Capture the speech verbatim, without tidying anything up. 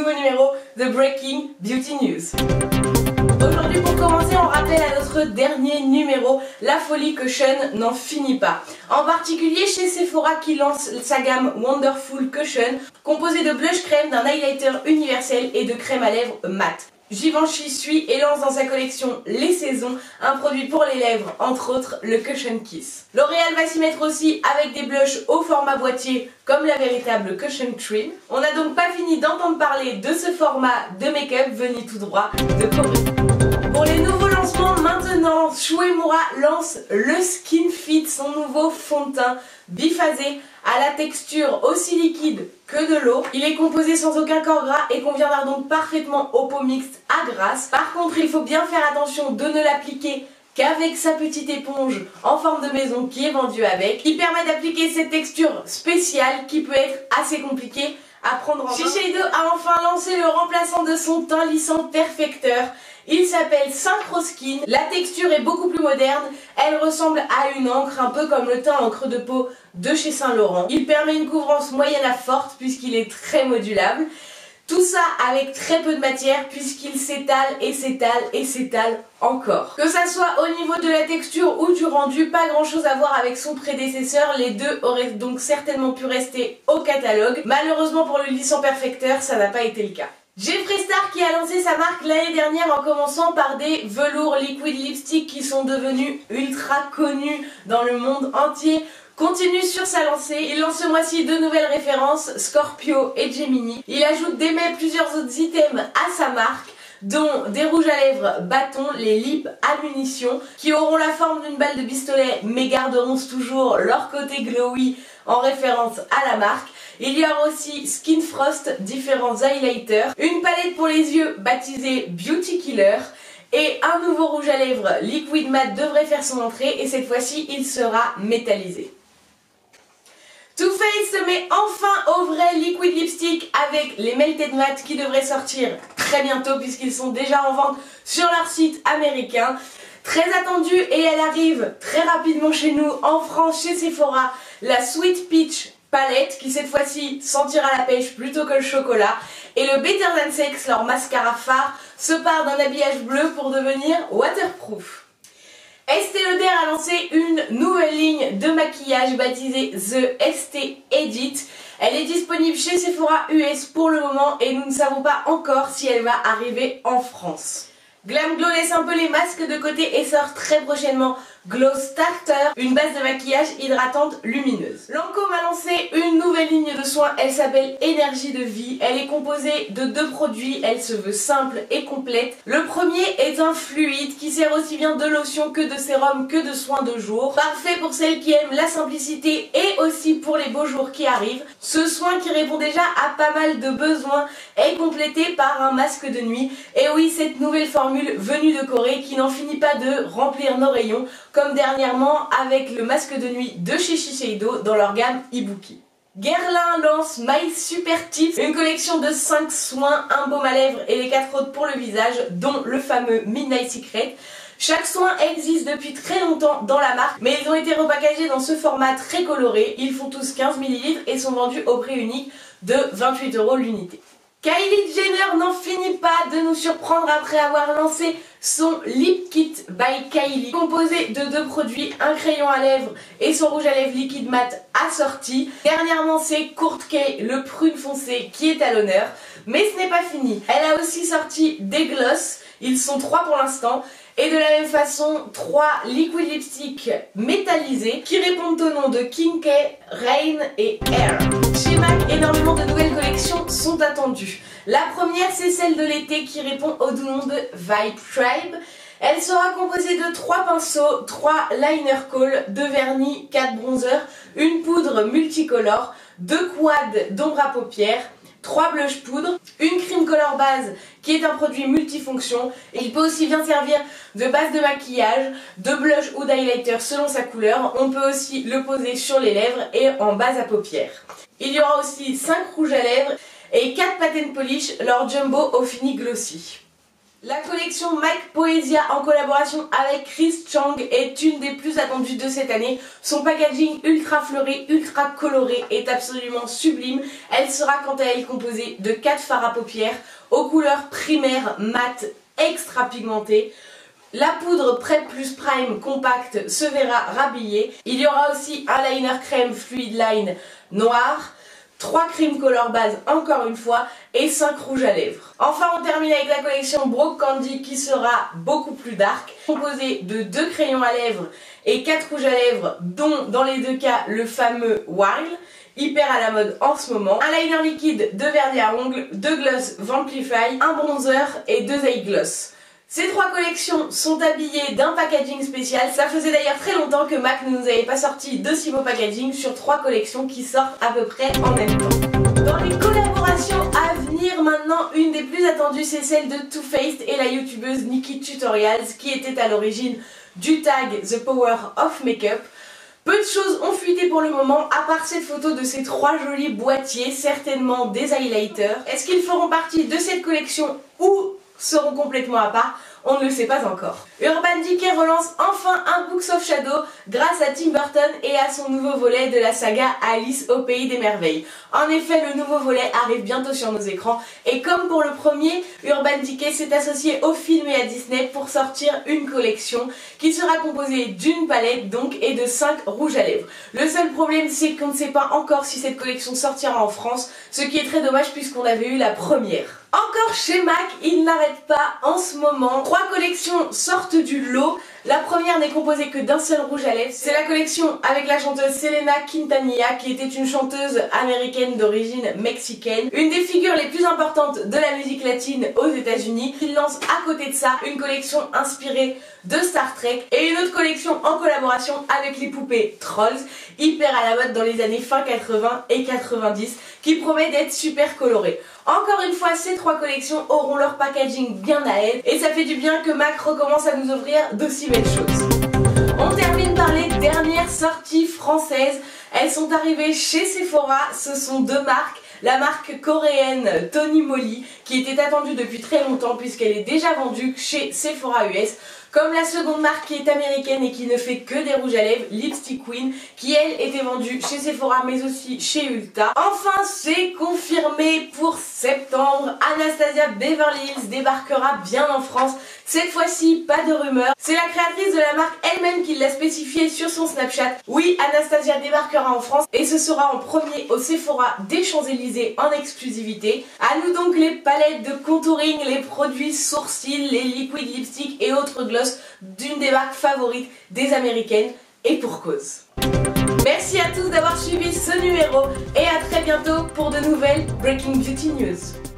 nouveau numéro de Breaking Beauty News. Aujourd'hui, pour commencer, on rappelle à notre dernier numéro, la folie Cushion n'en finit pas. En particulier chez Sephora qui lance sa gamme Wonderful Cushion, composée de blush crème, d'un highlighter universel et de crème à lèvres mate. Givenchy suit et lance dans sa collection Les Saisons, un produit pour les lèvres, entre autres le Cushion Kiss. L'Oréal va s'y mettre aussi avec des blushs au format boîtier, comme la véritable Cushion Cream. On n'a donc pas fini d'entendre parler de ce format de make-up venu tout droit de Corée. Pour les nouveaux lancements, maintenant, Shu Uemura lance le Skin Fit, son nouveau fond de teint biphasé, à la texture aussi liquide que de l'eau. Il est composé sans aucun corps gras et conviendra donc parfaitement aux peaux mixtes à grasse. Par contre, il faut bien faire attention de ne l'appliquer qu'avec sa petite éponge en forme de maison qui est vendue avec. Il permet d'appliquer cette texture spéciale qui peut être assez compliquée à prendre en main. Shiseido a enfin lancé le remplaçant de son teint lissant perfecteur. Il s'appelle Synchro Skin. La texture est beaucoup plus moderne. Elle ressemble à une encre, un peu comme le teint encre de peau de chez Saint Laurent. Il permet une couvrance moyenne à forte puisqu'il est très modulable. Tout ça avec très peu de matière puisqu'il s'étale et s'étale et s'étale encore. Que ça soit au niveau de la texture ou du rendu, pas grand chose à voir avec son prédécesseur. Les deux auraient donc certainement pu rester au catalogue. Malheureusement pour le lissant perfecteur, ça n'a pas été le cas. Jeffree Star qui a lancé sa marque l'année dernière en commençant par des velours liquid lipsticks qui sont devenus ultra connus dans le monde entier, continue sur sa lancée. Il lance ce mois-ci deux nouvelles références, Scorpio et Gemini. Il ajoute dès mai plusieurs autres items à sa marque, dont des rouges à lèvres bâtons, les lips à munitions, qui auront la forme d'une balle de pistolet mais garderont toujours leur côté glowy en référence à la marque. Il y aura aussi Skin Frost, différents highlighters, une palette pour les yeux baptisée Beauty Killer, et un nouveau rouge à lèvres Liquid Matte devrait faire son entrée et cette fois-ci il sera métallisé. Too Faced se met enfin au vrai liquid lipstick avec les Melted Matte qui devraient sortir très bientôt puisqu'ils sont déjà en vente sur leur site américain. Très attendue, et elle arrive très rapidement chez nous en France chez Sephora, la Sweet Peach Palette qui cette fois-ci sentira la pêche plutôt que le chocolat, et le Better Than Sex, leur mascara phare, se part d'un habillage bleu pour devenir waterproof. Estée Lauder a lancé une nouvelle ligne de maquillage baptisée The Estée Edit. Elle est disponible chez Sephora U S pour le moment et nous ne savons pas encore si elle va arriver en France. Glam Glow laisse un peu les masques de côté et sort très prochainement Glow Starter, une base de maquillage hydratante lumineuse. Lancôme a lancé une nouvelle ligne de soins, elle s'appelle Énergie de Vie. Elle est composée de deux produits, elle se veut simple et complète. Le premier est un fluide qui sert aussi bien de lotion que de sérum que de soins de jour. Parfait pour celles qui aiment la simplicité et aussi pour les beaux jours qui arrivent. Ce soin qui répond déjà à pas mal de besoins est complété par un masque de nuit. Et oui, cette nouvelle forme venue de Corée qui n'en finit pas de remplir nos rayons, comme dernièrement avec le masque de nuit de chez Shiseido dans leur gamme Ibuki. Guerlain lance My Super Tips, une collection de cinq soins, un baume à lèvres et les quatre autres pour le visage, dont le fameux Midnight Secret. Chaque soin existe depuis très longtemps dans la marque, mais ils ont été repackagés dans ce format très coloré. Ils font tous quinze millilitres et sont vendus au prix unique de vingt-huit euros l'unité. Kylie Jenner n'en finit pas de nous surprendre après avoir lancé son Lip Kit by Kylie, composé de deux produits, un crayon à lèvres et son rouge à lèvres liquide mat assorti. Dernièrement, c'est Court Kay, le prune foncé, qui est à l'honneur. Mais ce n'est pas fini. Elle a aussi sorti des gloss, ils sont trois pour l'instant, et de la même façon, trois liquid lipsticks métallisés qui répondent au nom de King Kay, Rain et Air. Chez MAC, énormément de nouvelles collections sont attendues. La première, c'est celle de l'été qui répond au doux nom de Vibe Tribe. Elle sera composée de trois pinceaux, trois liner coal, deux vernis, quatre bronzers, une poudre multicolore, deux quads d'ombre à paupières, trois blush poudre, une cream color base qui est un produit multifonction. Il peut aussi bien servir de base de maquillage, de blush ou d'highlighter selon sa couleur. On peut aussi le poser sur les lèvres et en base à paupières. Il y aura aussi cinq rouges à lèvres et quatre pattern polish, leur jumbo au fini glossy. La collection MAC Poesia en collaboration avec Chris Chang est une des plus attendues de cette année. Son packaging ultra fleuré, ultra coloré est absolument sublime. Elle sera quant à elle composée de quatre fards à paupières aux couleurs primaires mates extra pigmentées. La poudre Prep plus Prime Compact se verra rhabillée. Il y aura aussi un liner crème fluid line noir, trois creams color base encore une fois et cinq rouges à lèvres. Enfin, on termine avec la collection Broke Candy qui sera beaucoup plus dark, composée de deux crayons à lèvres et quatre rouges à lèvres, dont dans les deux cas le fameux Whirl, hyper à la mode en ce moment, un liner liquide, deux vernis à ongles, deux gloss Vanquify, un bronzer et deux eye gloss. Ces trois collections sont habillées d'un packaging spécial. Ça faisait d'ailleurs très longtemps que MAC ne nous avait pas sorti de si beau packaging sur trois collections qui sortent à peu près en même temps. Dans les collaborations à venir maintenant, une des plus attendues c'est celle de Too Faced et la youtubeuse Nikki Tutorials qui était à l'origine du tag The Power of Makeup. Peu de choses ont fuité pour le moment, à part cette photo de ces trois jolis boîtiers, certainement des highlighters. Est-ce qu'ils feront partie de cette collection ou seront complètement à part, on ne le sait pas encore. Urban Decay relance enfin un Books of Shadow grâce à Tim Burton et à son nouveau volet de la saga Alice au Pays des Merveilles. En effet, le nouveau volet arrive bientôt sur nos écrans et comme pour le premier, Urban Decay s'est associé au film et à Disney pour sortir une collection qui sera composée d'une palette donc et de cinq rouges à lèvres. Le seul problème c'est qu'on ne sait pas encore si cette collection sortira en France, ce qui est très dommage puisqu'on avait eu la première. Encore chez MAC, ils n'arrêtent pas en ce moment. Trois collections sortent du lot. La première n'est composée que d'un seul rouge à lèvres. C'est la collection avec la chanteuse Selena Quintanilla qui était une chanteuse américaine d'origine mexicaine, une des figures les plus importantes de la musique latine aux États-Unis. Ils lancent à côté de ça une collection inspirée de Star Trek et une autre collection en collaboration avec les poupées Trolls, hyper à la mode dans les années fin quatre-vingts et quatre-vingt-dix, qui promet d'être super colorée. Encore une fois, ces trois collections auront leur packaging bien à elles et ça fait du bien que MAC recommence à nous offrir d'aussi belles choses. On termine par les dernières sorties françaises. Elles sont arrivées chez Sephora, ce sont deux marques. La marque coréenne Tony Moly qui était attendue depuis très longtemps puisqu'elle est déjà vendue chez Sephora U S, comme la seconde marque qui est américaine et qui ne fait que des rouges à lèvres, Lipstick Queen, qui elle était vendue chez Sephora mais aussi chez Ulta. Enfin, c'est confirmé pour septembre, Anastasia Beverly Hills débarquera bien en France. Cette fois-ci, pas de rumeur. C'est la créatrice de la marque elle-même qui l'a spécifié sur son Snapchat. Oui, Anastasia débarquera en France et ce sera en premier au Sephora des Champs-Élysées en exclusivité. À nous donc les palettes de contouring, les produits sourcils, les liquides lipsticks et autres gloss d'une des marques favorites des Américaines et pour cause. Merci à tous d'avoir suivi ce numéro et à très bientôt pour de nouvelles Breaking Beauty News.